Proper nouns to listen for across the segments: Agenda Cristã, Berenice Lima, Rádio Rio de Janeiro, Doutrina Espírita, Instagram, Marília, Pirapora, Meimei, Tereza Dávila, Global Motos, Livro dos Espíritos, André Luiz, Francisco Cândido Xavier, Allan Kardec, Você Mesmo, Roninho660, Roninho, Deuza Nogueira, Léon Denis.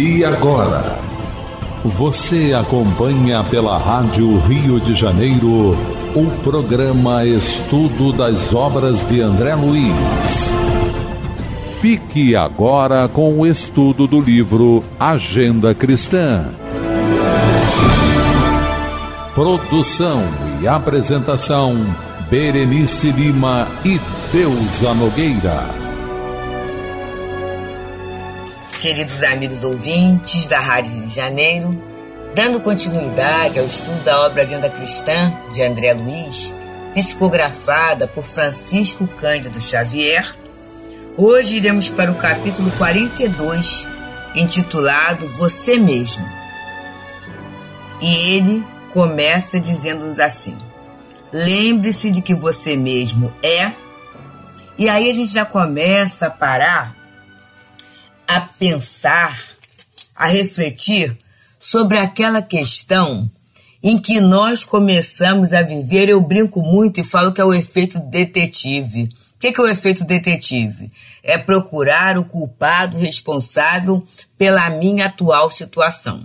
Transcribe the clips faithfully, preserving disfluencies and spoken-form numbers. E agora, você acompanha pela Rádio Rio de Janeiro o programa Estudo das Obras de André Luiz. Fique agora com o estudo do livro Agenda Cristã. Produção e apresentação, Berenice Lima e Deuza Nogueira. Queridos amigos ouvintes da Rádio Rio de Janeiro, dando continuidade ao estudo da obra Agenda Cristã, de André Luiz, psicografada por Francisco Cândido Xavier, hoje iremos para o capítulo quarenta e dois, intitulado Você Mesmo. E ele começa dizendo-nos assim: lembre-se de que você mesmo é. E aí a gente já começa a parar, a pensar, a refletir sobre aquela questão em que nós começamos a viver. Eu brinco muito e falo que é o efeito detetive. O que é o efeito detetive? É procurar o culpado responsável pela minha atual situação.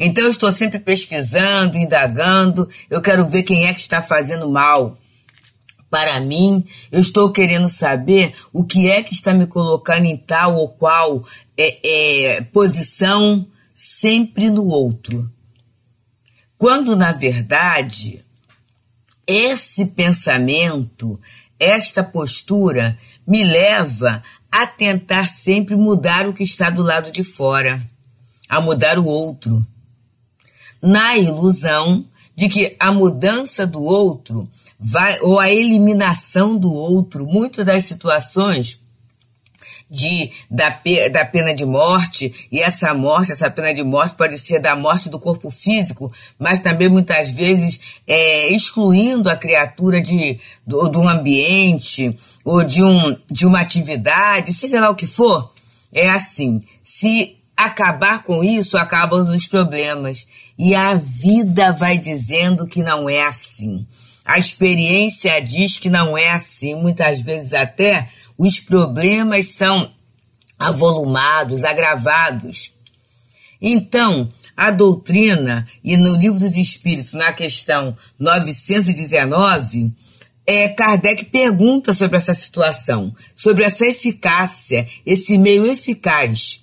Então eu estou sempre pesquisando, indagando, eu quero ver quem é que está fazendo mal para mim, eu estou querendo saber o que é que está me colocando em tal ou qual é, é, posição, sempre no outro. Quando, na verdade, esse pensamento, esta postura me leva a tentar sempre mudar o que está do lado de fora, a mudar o outro, na ilusão de que a mudança do outro vai, ou a eliminação do outro, muitas das situações de, da, pe, da pena de morte, e essa morte, essa pena de morte pode ser da morte do corpo físico, mas também muitas vezes é, excluindo a criatura de, do, do ambiente ou de, um, de uma atividade, seja lá o que for. É assim, se acabar com isso, acabam os problemas. E a vida vai dizendo que não é assim. A experiência diz que não é assim. Muitas vezes até os problemas são avolumados, agravados. Então, a doutrina, e no Livro dos Espíritos, na questão novecentos e dezenove, é, Kardec pergunta sobre essa situação, sobre essa eficácia, esse meio eficaz.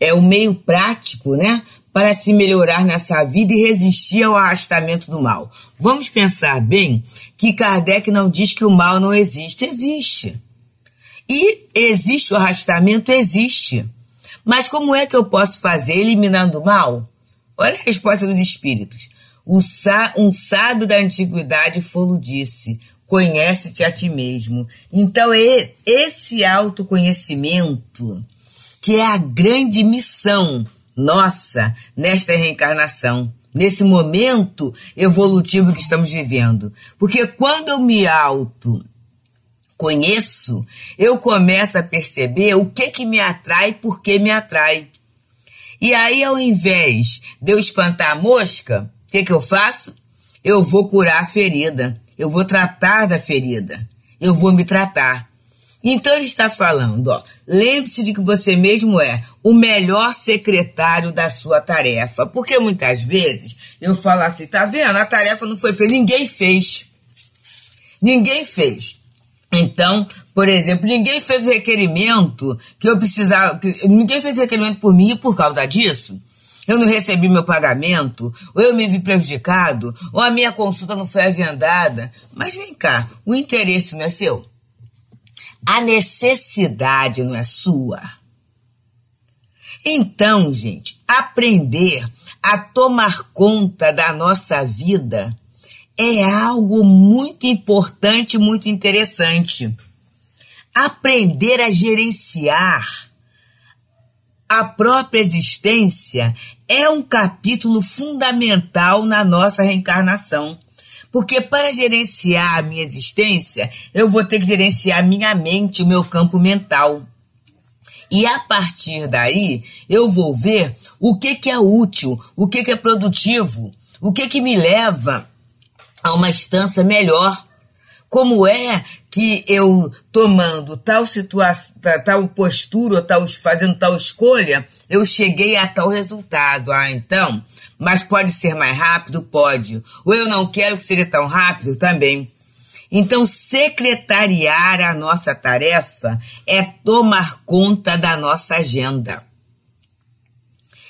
É o meio prático, né, para se melhorar nessa vida e resistir ao arrastamento do mal. Vamos pensar bem que Kardec não diz que o mal não existe. Existe. E existe o arrastamento? Existe. Mas como é que eu posso fazer eliminando o mal? Olha a resposta dos espíritos. Um sábio da antiguidade foi-lhe disse: conhece-te a ti mesmo. Então é esse autoconhecimento que é a grande missão nossa nesta reencarnação, nesse momento evolutivo que estamos vivendo. Porque quando eu me autoconheço, eu começo a perceber o que, que me atrai e por que me atrai. E aí, ao invés de eu espantar a mosca, o que, que eu faço? Eu vou curar a ferida, eu vou tratar da ferida, eu vou me tratar. Então ele está falando, ó, lembre-se de que você mesmo é o melhor secretário da sua tarefa. Porque muitas vezes eu falo assim, tá vendo? A tarefa não foi feita, ninguém fez. Ninguém fez. Então, por exemplo, ninguém fez o requerimento que eu precisava, que ninguém fez o requerimento por mim, e por causa disso eu não recebi meu pagamento, ou eu me vi prejudicado, ou a minha consulta não foi agendada. Mas vem cá, o interesse não é seu? A necessidade não é sua? Então, gente, aprender a tomar conta da nossa vida é algo muito importante, muito interessante. Aprender a gerenciar a própria existência é um capítulo fundamental na nossa reencarnação. Porque para gerenciar a minha existência, eu vou ter que gerenciar a minha mente, o meu campo mental. E a partir daí, eu vou ver o que, que é útil, o que, que é produtivo, o que, que me leva a uma instância melhor. Como é que eu, tomando tal situação, tal postura, tal, fazendo tal escolha, eu cheguei a tal resultado. Ah, então, mas pode ser mais rápido? Pode. Ou eu não quero que seja tão rápido? Também. Então, secretariar a nossa tarefa é tomar conta da nossa agenda.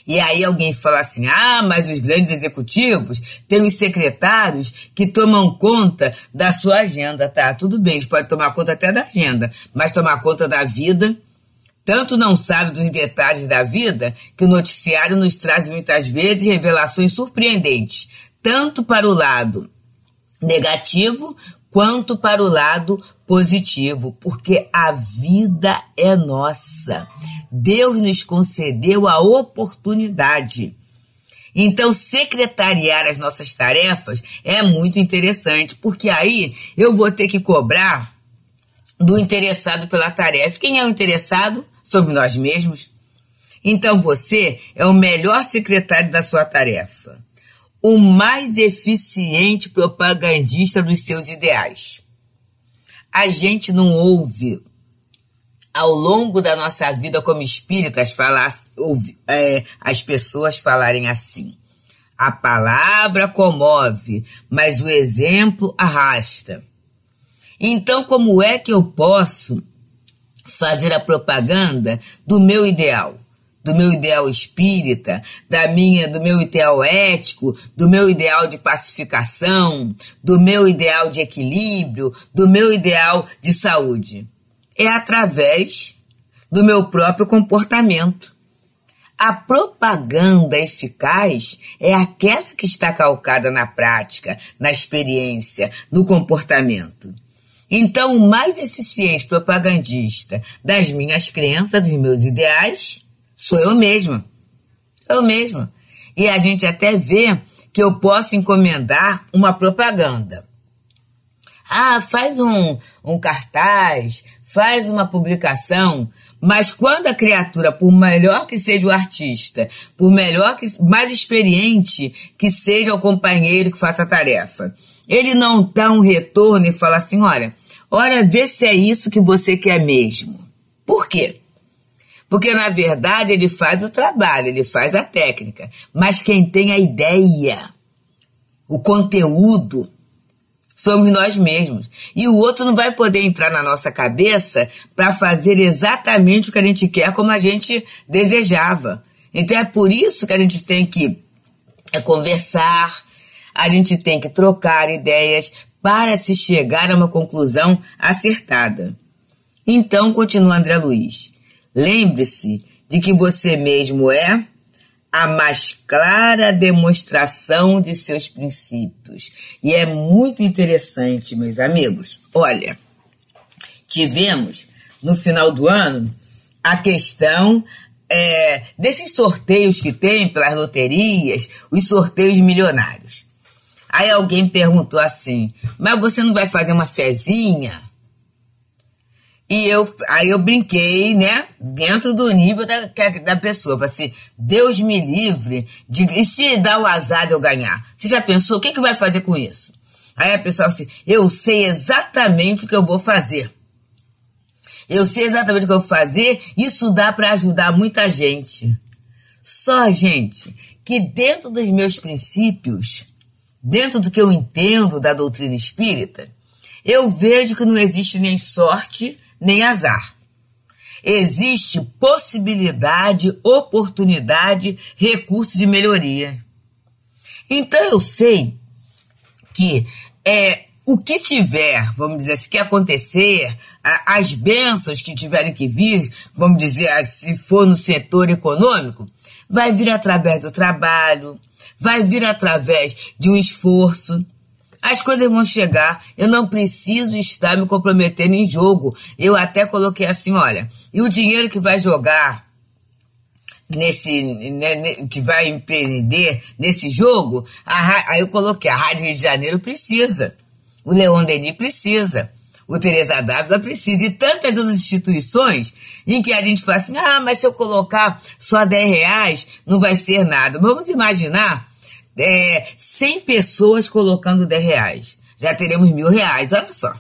E aí alguém fala assim, ah, mas os grandes executivos têm os secretários que tomam conta da sua agenda. Tá, tudo bem, eles podem tomar conta até da agenda, mas tomar conta da vida, tanto não sabe dos detalhes da vida, que o noticiário nos traz muitas vezes revelações surpreendentes, tanto para o lado negativo, quanto para o lado positivo, porque a vida é nossa. Deus nos concedeu a oportunidade. Então, secretariar as nossas tarefas é muito interessante, porque aí eu vou ter que cobrar do interessado pela tarefa. Quem é o interessado? Somos nós mesmos. Então, você é o melhor secretário da sua tarefa, o mais eficiente propagandista dos seus ideais. A gente não ouve, ao longo da nossa vida como espíritas, falar, ouve, é, as pessoas falarem assim. A palavra comove, mas o exemplo arrasta. Então, como é que eu posso fazer a propaganda do meu ideal? Do meu ideal espírita, da minha, do meu ideal ético, do meu ideal de pacificação, do meu ideal de equilíbrio, do meu ideal de saúde. É através do meu próprio comportamento. A propaganda eficaz é aquela que está calcada na prática, na experiência, no comportamento. Então, o mais eficiente propagandista das minhas crenças, dos meus ideais, sou eu mesma, eu mesma. E a gente até vê que eu posso encomendar uma propaganda. Ah, faz um, um cartaz, faz uma publicação, mas quando a criatura, por melhor que seja o artista, por melhor que, mais experiente que seja o companheiro que faça a tarefa, ele não dá um retorno e fala assim, olha, olha, vê se é isso que você quer mesmo. Por quê? Porque, na verdade, ele faz o trabalho, ele faz a técnica. Mas quem tem a ideia, o conteúdo, somos nós mesmos. E o outro não vai poder entrar na nossa cabeça para fazer exatamente o que a gente quer, como a gente desejava. Então, é por isso que a gente tem que conversar, a gente tem que trocar ideias para se chegar a uma conclusão acertada. Então, continua André Luiz. Lembre-se de que você mesmo é a mais clara demonstração de seus princípios. E é muito interessante, meus amigos. Olha, tivemos no final do ano a questão é, desses sorteios que tem pelas loterias, os sorteios milionários. Aí alguém perguntou assim, mas você não vai fazer uma fezinha? E eu, aí eu brinquei, né, dentro do nível da, da pessoa, falei assim, Deus me livre, de, e se dá o azar de eu ganhar? Você já pensou, o que, que vai fazer com isso? Aí a pessoa assim, eu sei exatamente o que eu vou fazer, eu sei exatamente o que eu vou fazer, isso dá para ajudar muita gente. Só, gente, que dentro dos meus princípios, dentro do que eu entendo da doutrina espírita, eu vejo que não existe nem sorte, nem azar. Existe possibilidade, oportunidade, recurso de melhoria. Então eu sei que é, o que tiver, vamos dizer, se que acontecer, a, as bênçãos que tiverem que vir, vamos dizer, a, se for no setor econômico, vai vir através do trabalho, vai vir através de um esforço. As coisas vão chegar, eu não preciso estar me comprometendo em jogo. Eu até coloquei assim, olha, e o dinheiro que vai jogar, nesse, né, que vai empreender nesse jogo, a, aí eu coloquei, a Rádio Rio de Janeiro precisa, o Léon Denis precisa, o Tereza Dávila precisa, e tantas outras instituições em que a gente fala assim, ah, mas se eu colocar só dez reais, não vai ser nada. Vamos imaginar, É, cem pessoas colocando dez reais, já teremos mil reais, olha só.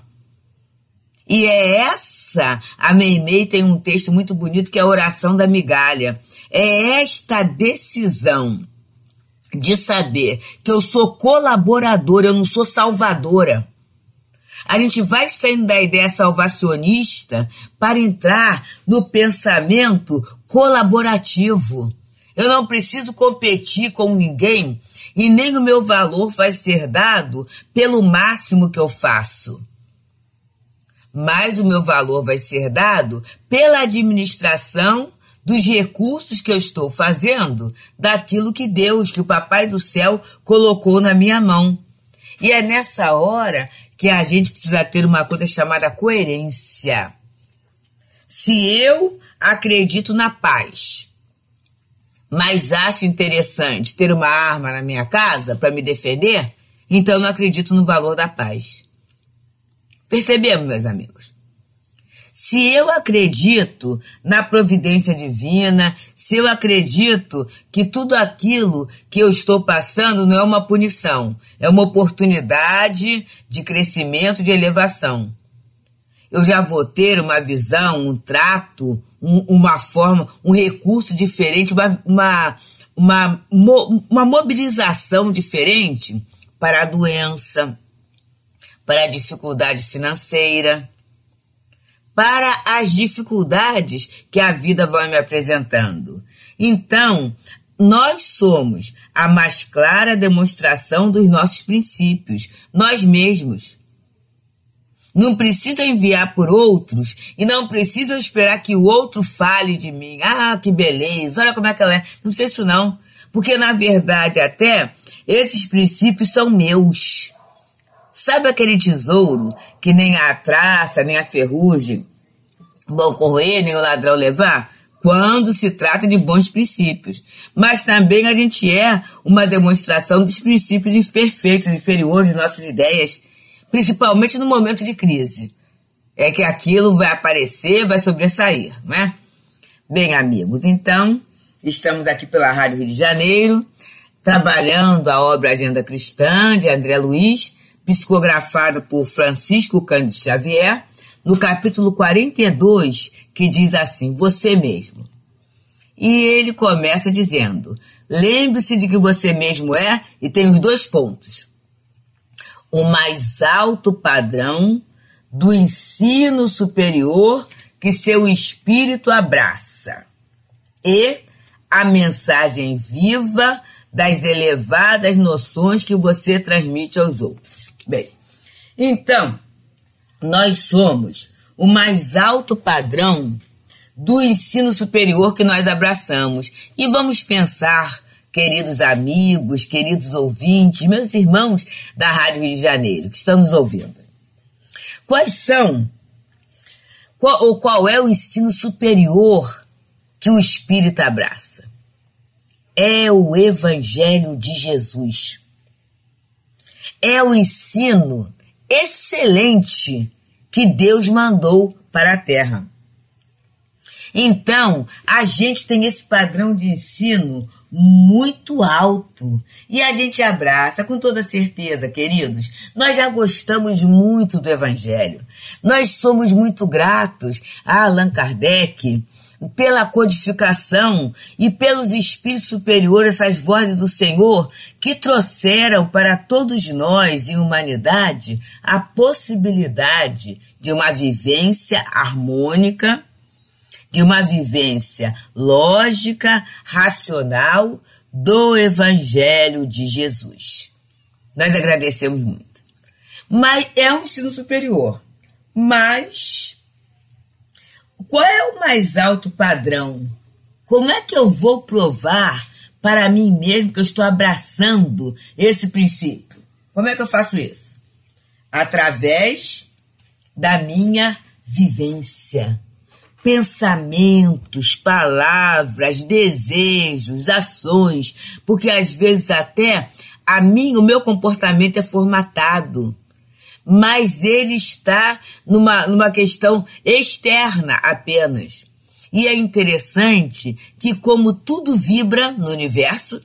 E é essa, a Meimei tem um texto muito bonito que é a oração da migalha. É esta decisão de saber que eu sou colaboradora, eu não sou salvadora. A gente vai saindo da ideia salvacionista para entrar no pensamento colaborativo. Eu não preciso competir com ninguém e nem o meu valor vai ser dado pelo máximo que eu faço. Mas o meu valor vai ser dado pela administração dos recursos que eu estou fazendo, daquilo que Deus, que o Papai do Céu colocou na minha mão. E é nessa hora que a gente precisa ter uma coisa chamada coerência. Se eu acredito na paz, mas acho interessante ter uma arma na minha casa para me defender, então eu não acredito no valor da paz. Percebemos, meus amigos? Se eu acredito na providência divina, se eu acredito que tudo aquilo que eu estou passando não é uma punição, é uma oportunidade de crescimento, de elevação, eu já vou ter uma visão, um trato, um, uma forma, um recurso diferente, uma, uma, uma, uma mobilização diferente para a doença, para a dificuldade financeira, para as dificuldades que a vida vai me apresentando. Então, nós somos a mais clara demonstração dos nossos princípios, nós mesmos. Não precisa enviar por outros e não precisa esperar que o outro fale de mim. Ah, que beleza, olha como é que ela é. Não sei isso não, porque na verdade até esses princípios são meus. Sabe aquele tesouro que nem a traça, nem a ferrugem vão corroer, nem o ladrão levar? Quando se trata de bons princípios. Mas também a gente é uma demonstração dos princípios imperfeitos, inferiores, de nossas ideias, principalmente no momento de crise. É que aquilo vai aparecer, vai sobressair, não é? Bem, amigos, então, estamos aqui pela Rádio Rio de Janeiro, trabalhando a obra Agenda Cristã, de André Luiz, psicografada por Francisco Cândido Xavier, no capítulo quarenta e dois, que diz assim: você mesmo. E ele começa dizendo: lembre-se de que você mesmo é, e tem os dois pontos, o mais alto padrão do ensino superior que seu espírito abraça, e a mensagem viva das elevadas noções que você transmite aos outros. Bem, então, nós somos o mais alto padrão do ensino superior que nós abraçamos. E vamos pensar, queridos amigos, queridos ouvintes, meus irmãos da Rádio Rio de Janeiro, que estão nos ouvindo. Quais são, qual, ou qual é o ensino superior que o espírita abraça? É o Evangelho de Jesus. É o ensino excelente que Deus mandou para a Terra. Então, a gente tem esse padrão de ensino muito alto e a gente abraça com toda certeza, queridos. Nós já gostamos muito do Evangelho. Nós somos muito gratos a Allan Kardec pela codificação e pelos espíritos superiores, essas vozes do Senhor, que trouxeram para todos nós, em humanidade, a possibilidade de uma vivência harmônica, de uma vivência lógica, racional, do Evangelho de Jesus. Nós agradecemos muito. Mas é um ensino superior. Mas qual é o mais alto padrão? Como é que eu vou provar para mim mesmo que eu estou abraçando esse princípio? Como é que eu faço isso? Através da minha vivência. Pensamentos, palavras, desejos, ações, porque às vezes até a mim, o meu comportamento é formatado, mas ele está numa, numa questão externa apenas. E é interessante que, como tudo vibra no universo,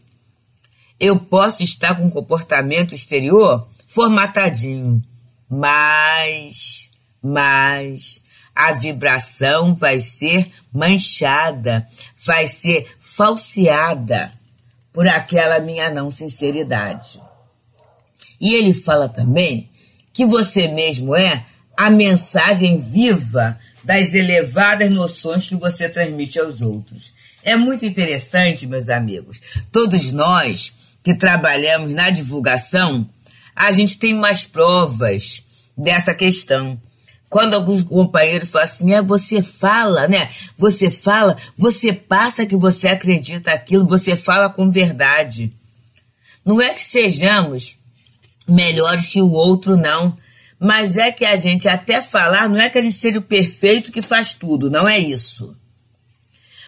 eu posso estar com um comportamento exterior formatadinho, mas mas a vibração vai ser manchada, vai ser falseada por aquela minha não sinceridade. E ele fala também que você mesmo é a mensagem viva das elevadas noções que você transmite aos outros. É muito interessante, meus amigos. Todos nós que trabalhamos na divulgação, a gente tem umas provas dessa questão. Quando alguns companheiros falam assim, é, você fala, né? Você fala, você passa que você acredita aquilo, você fala com verdade. Não é que sejamos melhores que o outro, não. Mas é que a gente até falar, não é que a gente seja o perfeito que faz tudo, não é isso.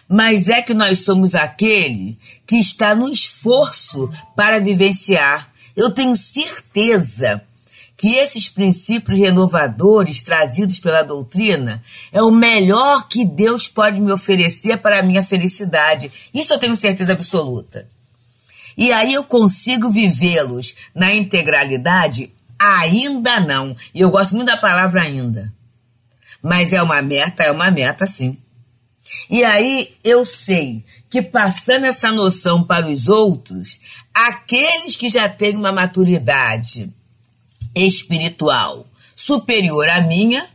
Mas é que nós somos aquele que está no esforço para vivenciar. Eu tenho certeza que esses princípios renovadores trazidos pela doutrina é o melhor que Deus pode me oferecer para a minha felicidade. Isso eu tenho certeza absoluta. E aí eu consigo vivê-los na integralidade? Ainda não. E eu gosto muito da palavra ainda. Mas é uma meta, é uma meta sim. E aí eu sei que passando essa noção para os outros, aqueles que já têm uma maturidade espiritual superior à minha,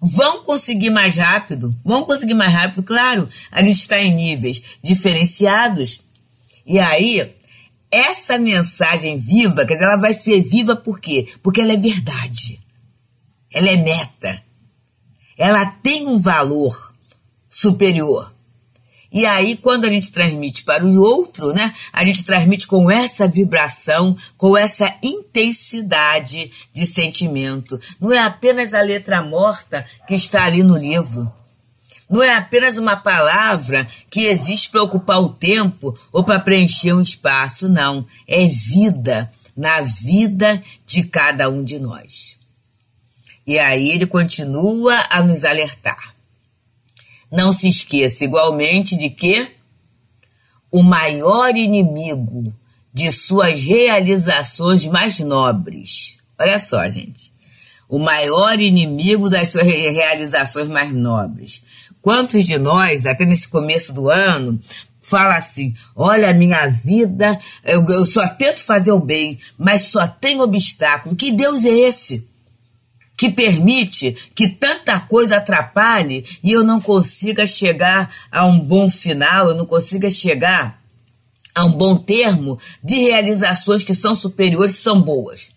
vão conseguir mais rápido, vão conseguir mais rápido, claro, a gente está em níveis diferenciados, e aí essa mensagem viva, quer dizer, ela vai ser viva por quê? Porque ela é verdade, ela é meta, ela tem um valor superior, e aí quando a gente transmite para o outro, né, a gente transmite com essa vibração, com essa intensidade de sentimento. Não é apenas a letra morta que está ali no livro, não é apenas uma palavra que existe para ocupar o tempo ou para preencher um espaço, não, é vida na vida de cada um de nós. E aí ele continua a nos alertar. Não se esqueça igualmente de que o maior inimigo de suas realizações mais nobres, olha só, gente, o maior inimigo das suas realizações mais nobres. Quantos de nós, até nesse começo do ano, fala assim, olha, minha vida, eu, eu só tento fazer o bem, mas só tem obstáculo. Que Deus é esse que permite que tanta coisa atrapalhe e eu não consiga chegar a um bom final, eu não consiga chegar a um bom termo de realizações que são superiores, que são boas.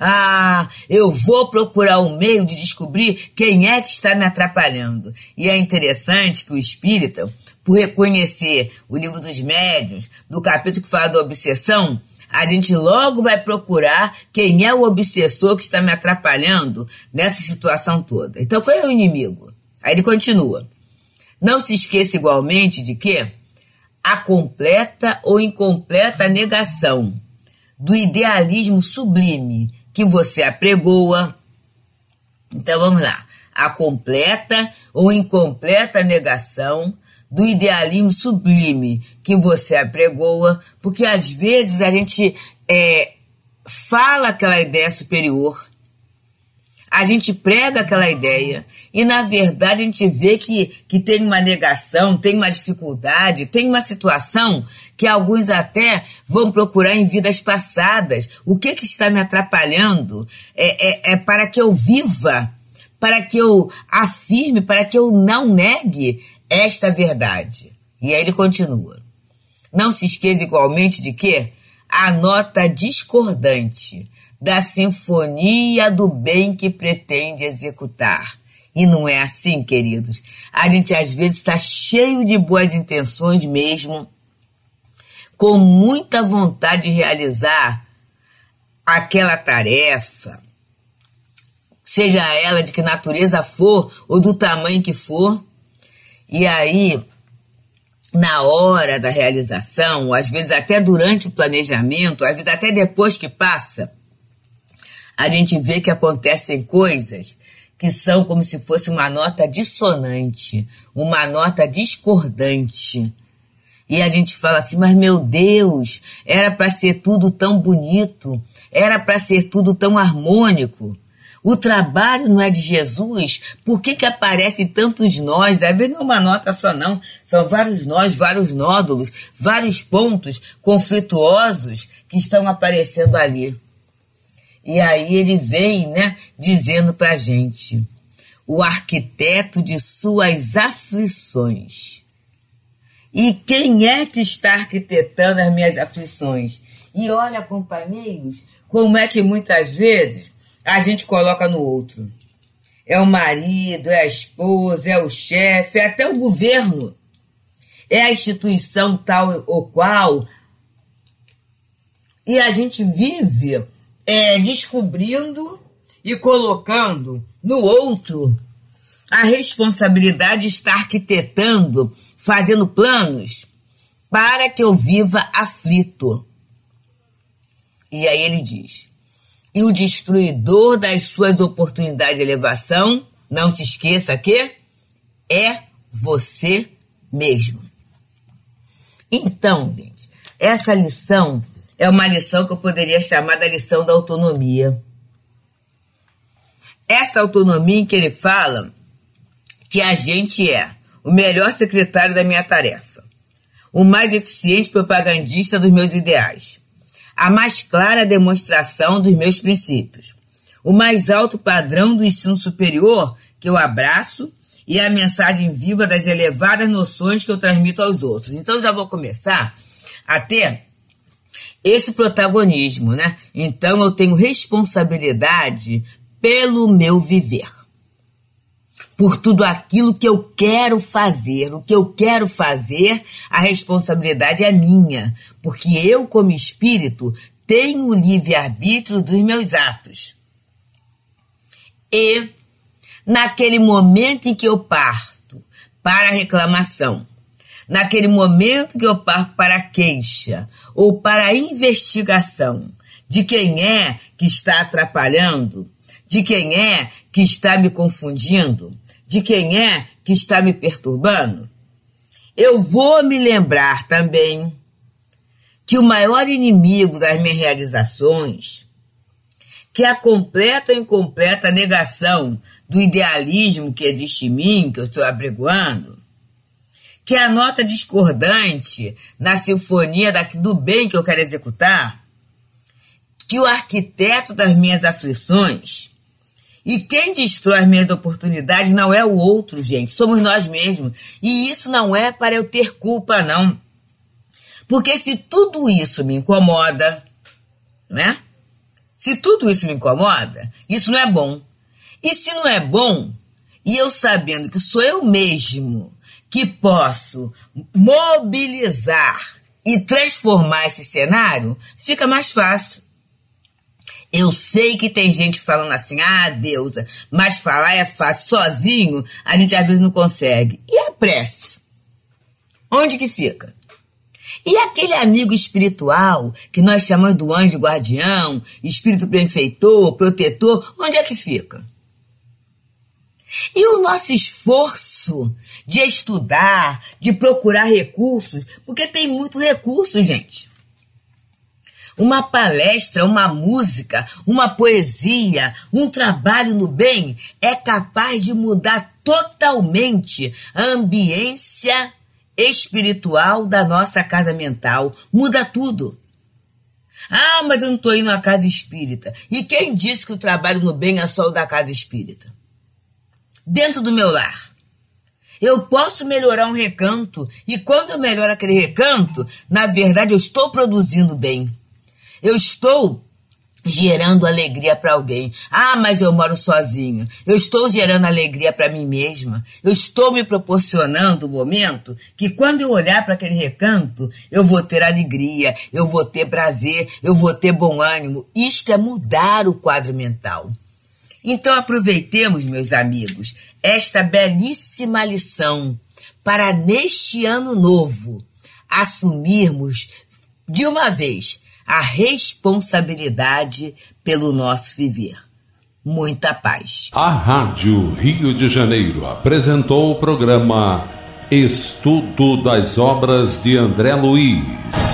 Ah, eu vou procurar um meio de descobrir quem é que está me atrapalhando. E é interessante que o espírita, por reconhecer o Livro dos Médiuns, do capítulo que fala da obsessão, a gente logo vai procurar quem é o obsessor que está me atrapalhando nessa situação toda. Então, qual é o inimigo? Aí ele continua. Não se esqueça igualmente de que a completa ou incompleta negação do idealismo sublime que você apregoa. Então, vamos lá. A completa ou incompleta negação do idealismo sublime que você apregoa, porque às vezes a gente é, fala aquela ideia superior, a gente prega aquela ideia e na verdade a gente vê que, que tem uma negação, tem uma dificuldade, tem uma situação que alguns até vão procurar em vidas passadas. O que, que está me atrapalhando é, é, é para que eu viva, para que eu afirme, para que eu não negue esta verdade. E aí ele continua. Não se esqueça igualmente de que a nota discordante da sinfonia do bem que pretende executar. E não é assim, queridos. A gente às vezes está cheio de boas intenções mesmo, com muita vontade de realizar aquela tarefa, seja ela de que natureza for ou do tamanho que for. E aí, na hora da realização, às vezes até durante o planejamento, às vezes até depois que passa, a gente vê que acontecem coisas que são como se fosse uma nota dissonante, uma nota discordante. E a gente fala assim, mas meu Deus, era para ser tudo tão bonito, era para ser tudo tão harmônico. o trabalho não é de Jesus, por que que aparecem tantos nós? Deve não é uma nota só não, são vários nós, vários nódulos, vários pontos conflituosos que estão aparecendo ali. E aí ele vem, né, dizendo para a gente, o arquiteto de suas aflições. E quem é que está arquitetando as minhas aflições? E olha, companheiros, como é que muitas vezes a gente coloca no outro. É o marido, é a esposa, é o chefe, é até o governo. É a instituição tal ou qual. E a gente vive é, descobrindo e colocando no outro a responsabilidade de estar arquitetando, fazendo planos para que eu viva aflito. E aí ele diz... E o destruidor das suas oportunidades de elevação, não se esqueça que é você mesmo. Então, gente, essa lição é uma lição que eu poderia chamar da lição da autonomia. Essa autonomia em que ele fala que a gente é o melhor secretário da minha tarefa, o mais eficiente propagandista dos meus ideais, a mais clara demonstração dos meus princípios, o mais alto padrão do ensino superior que eu abraço e a mensagem viva das elevadas noções que eu transmito aos outros. Então já vou começar a ter esse protagonismo, né? Então eu tenho responsabilidade pelo meu viver, por tudo aquilo que eu quero fazer. O que eu quero fazer, a responsabilidade é minha, porque eu, como espírito, tenho o livre-arbítrio dos meus atos. E, naquele momento em que eu parto para a reclamação, naquele momento que eu parto para a queixa ou para a investigação de quem é que está atrapalhando, de quem é que está me confundindo, de quem é que está me perturbando, eu vou me lembrar também que o maior inimigo das minhas realizações, que a completa ou incompleta negação do idealismo que existe em mim, que eu estou apregoando, que a nota discordante na sinfonia do bem que eu quero executar, que o arquiteto das minhas aflições... E quem destrói as minhas oportunidades não é o outro, gente. Somos nós mesmos. E isso não é para eu ter culpa, não. Porque se tudo isso me incomoda, né? Se tudo isso me incomoda, isso não é bom. E se não é bom, e eu sabendo que sou eu mesmo que posso mobilizar e transformar esse cenário, fica mais fácil. Eu sei que tem gente falando assim, ah, Deuza, mas falar é fácil, sozinho a gente às vezes não consegue. E a prece? Onde que fica? E aquele amigo espiritual, que nós chamamos do anjo guardião, espírito benfeitor, protetor, onde é que fica? E o nosso esforço de estudar, de procurar recursos, porque tem muito recurso, gente. Uma palestra, uma música, uma poesia, um trabalho no bem é capaz de mudar totalmente a ambiência espiritual da nossa casa mental. Muda tudo. Ah, mas eu não estou indo à casa espírita. E quem disse que o trabalho no bem é só o da casa espírita? Dentro do meu lar. Eu posso melhorar um recanto. E quando eu melhoro aquele recanto, na verdade eu estou produzindo bem. Eu estou gerando alegria para alguém. Ah, mas eu moro sozinha. Eu estou gerando alegria para mim mesma. Eu estou me proporcionando o momento que quando eu olhar para aquele recanto, eu vou ter alegria, eu vou ter prazer, eu vou ter bom ânimo. Isto é mudar o quadro mental. Então aproveitemos, meus amigos, esta belíssima lição para neste ano novo assumirmos de uma vez a responsabilidade pelo nosso viver. Muita paz. A Rádio Rio de Janeiro apresentou o programa Estudo das Obras de André Luiz.